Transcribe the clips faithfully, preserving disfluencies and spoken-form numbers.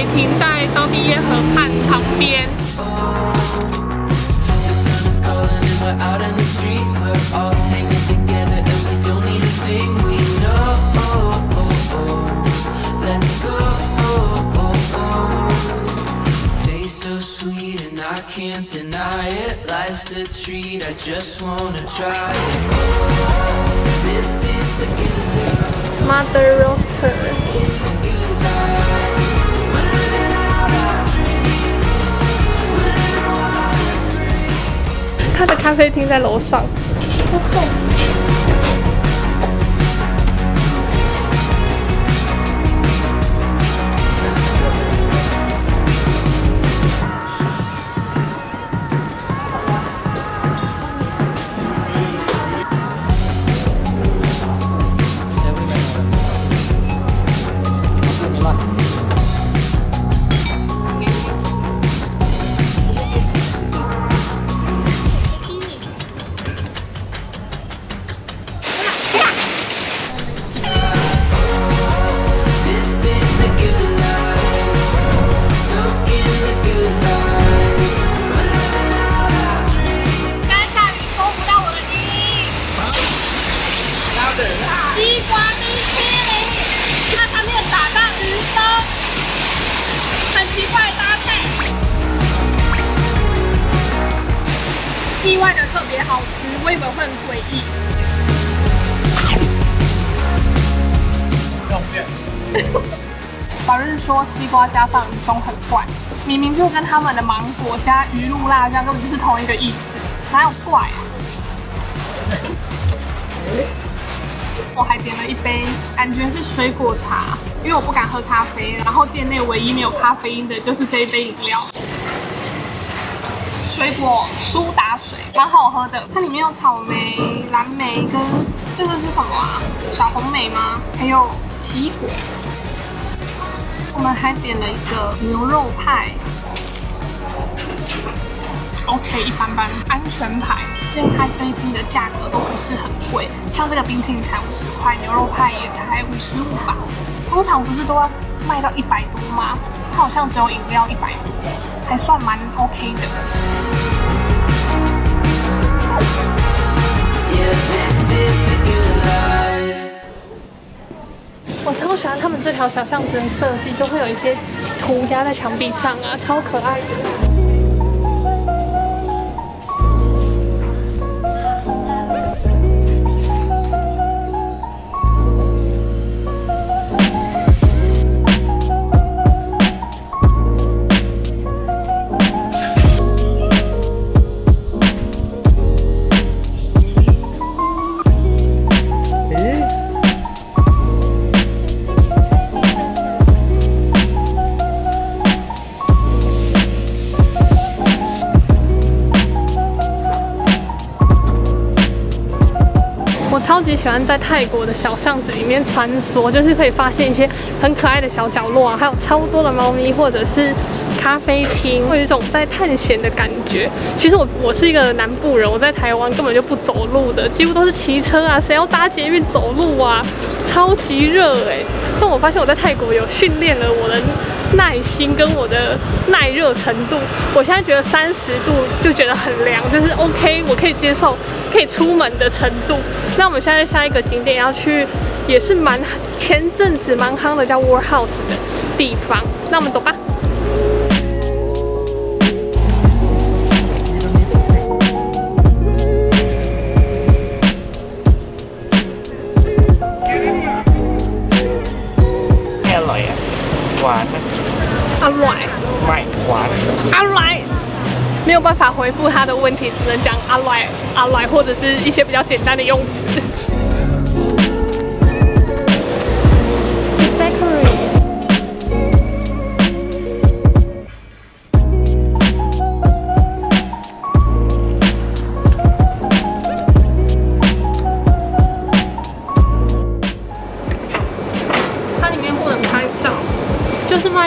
可以停在昭披耶河畔旁边。Mother Roaster。 他的咖啡厅在楼上。意外的特别好吃，我原本会很诡异。方便。老人说西瓜加上鱼松很怪，明明就跟他们的芒果加鱼露辣酱根本就是同一个意思，哪有怪啊？我还点了一杯，感觉是水果茶，因为我不敢喝咖啡，然后店内唯一没有咖啡因的就是这一杯饮料。 水果苏打水蛮好喝的，它里面有草莓、蓝莓跟这个是什么啊？小红莓吗？还有奇异果。我们还点了一个牛肉派 ，OK 一般般，安全牌。这间咖啡厅的价格都不是很贵，像这个冰淇淋才五十块，牛肉派也才五十五吧。通常不是都要卖到一百多吗？它好像只有饮料一百多。 还算蛮 OK 的。我超喜欢他们这条小巷子的设计，都会有一些涂鸦在墙壁上啊，超可爱的。 超级喜欢在泰国的小巷子里面穿梭，就是可以发现一些很可爱的小角落啊，还有超多的猫咪或者是咖啡厅，会有一种在探险的感觉。其实我我是一个南部人，我在台湾根本就不走路的，几乎都是骑车啊，谁要搭捷运走路啊？超级热哎！但我发现我在泰国有训练了我的耐心跟我的耐热程度，我现在觉得三十度就觉得很凉，就是 OK， 我可以接受。 可以出门的程度。那我们现在下一个景点要去，也是蛮前阵子蛮夯的，叫 Warehouse 的地方。那我们走吧。 没有办法回复他的问题，只能讲阿来阿来，或者是一些比较简单的用词。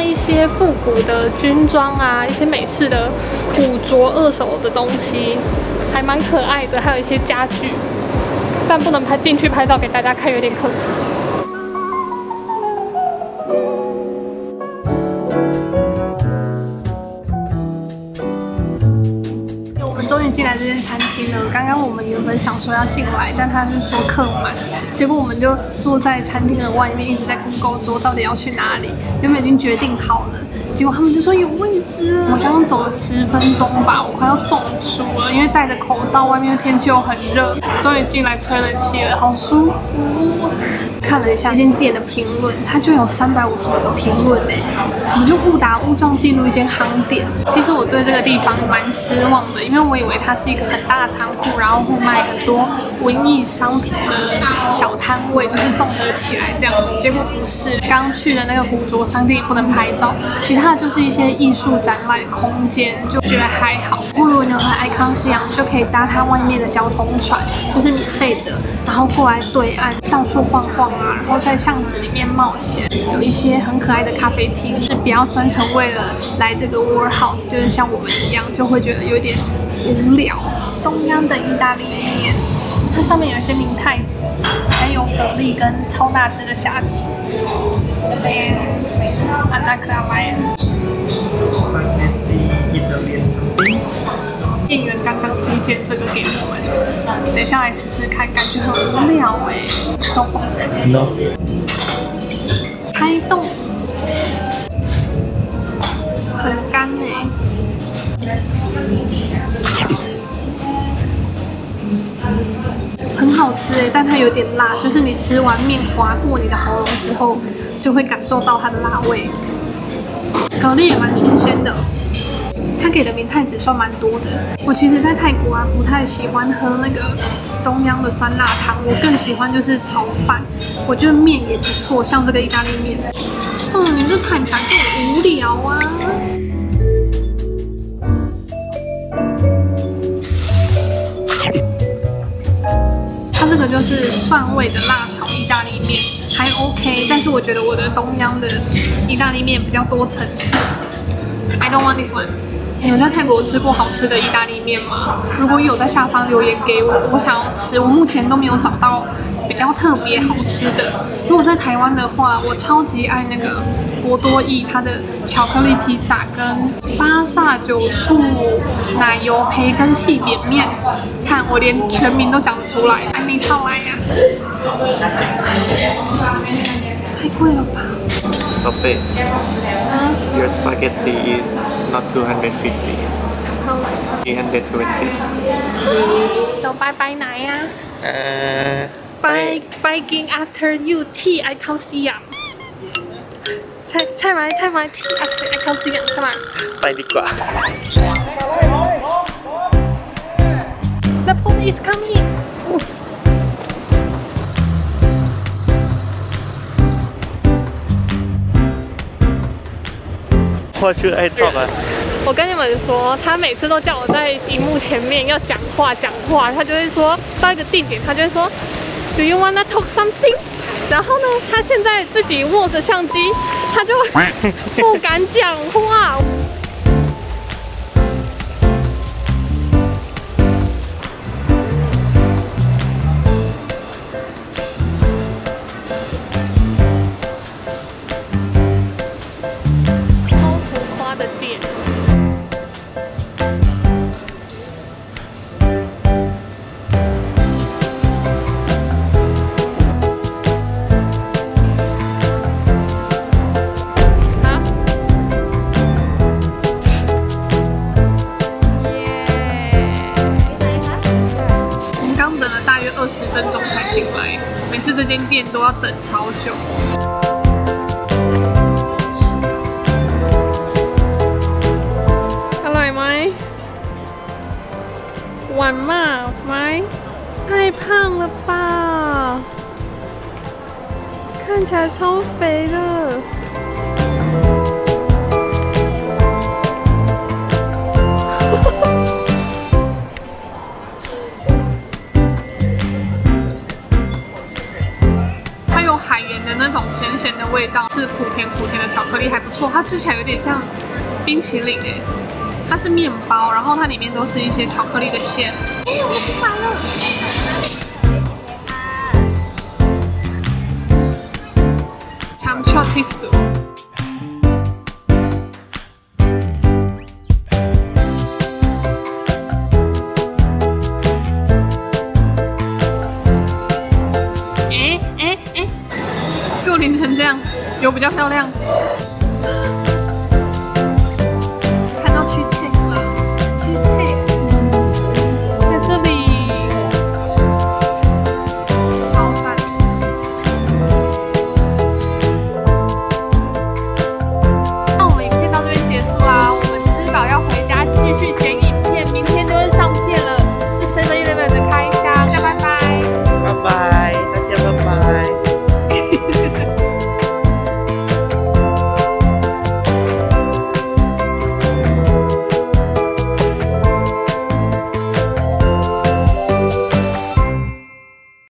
一些复古的军装啊，一些美式的古着二手的东西，还蛮可爱的。还有一些家具，但不能拍进去拍照给大家看，有点可惜。终于进来这间餐厅了。刚刚我们原本想说要进来，但他是说客满，结果我们就坐在餐厅的外面，一直在 Google 说到底要去哪里。原本已经决定好了，结果他们就说有位置了。我刚刚走了十分钟吧，我快要中暑了，因为戴着口罩，外面的天气又很热。终于进来吹冷气了，好舒服。看了一下这间店的评论，它就有三百五十五个评论哎，我们就误打误撞进入一间夯店。其实我对这个地方蛮失望的，因为我以为它是一个很大的仓库，然后会卖很多文艺商品的小摊位，就是种得起来这样子。结果不是，刚去的那个古着商店不能拍照，其他的就是一些艺术展览空间，就觉得还好。不过如果你要来 Icon Siam， 就可以搭它外面的交通船，就是免费的，然后过来对岸到处晃晃。 然后在巷子里面冒险，有一些很可爱的咖啡厅，是不要专程为了来这个 Warehouse， 就是像我们一样，就会觉得有点无聊。东央的意大利面，它上面有一些明太子，还有蛤蜊跟超大只的虾子。店员刚刚推荐这个给我们，等一下来吃吃看，感觉很无聊哎、欸。走吧。No. 开动，很干哎、欸，很好吃哎、欸，但它有点辣，就是你吃完面滑过你的喉咙之后，就会感受到它的辣味。蛤蜊也蛮新鲜的。 他给的明太子算蛮多的。我其实，在泰国啊，不太喜欢喝那个东央的酸辣汤，我更喜欢就是炒饭。我觉得面也不错，像这个意大利面。嗯，这看起来就很无聊啊。它这个就是蒜味的辣炒意大利面，还 OK。但是我觉得我的东央的意大利面比较多层次。I don't want this one. 你们在泰国吃过好吃的意大利面吗？如果有，在下方留言给我，我想要吃。我目前都没有找到比较特别好吃的。如果在台湾的话，我超级爱那个博多意它的巧克力披萨跟巴萨酒醋奶油培根细扁面。看我连全名都讲得出来，安利套来呀！太贵了吧 ？Stop it. Your spaghetti is not two hundred fifty. How much? three hundred twenty. So bye bye Naya. Uh, bye biking after you tea I can't see ya. Try try my try my tea after I can't see ya. Come on. Bye ดีกว่า The police is coming. I talk 啊！我跟你们说，他每次都叫我在荧幕前面要讲话讲话，他就会说到一个地点，他就会说 Do you wanna talk something？ 然后呢，他现在自己握着相机，他就不敢讲话。二十分钟才进来，每次这间店都要等超久。Hello, my， 晚嘛 ，my， 太胖了吧？看起来超肥的。味道是苦甜苦甜的巧克力，还不错。它吃起来有点像冰淇淋哎、欸，它是面包，然后它里面都是一些巧克力的馅。哎、欸，我不买了。Time to taste it. 有比较漂亮。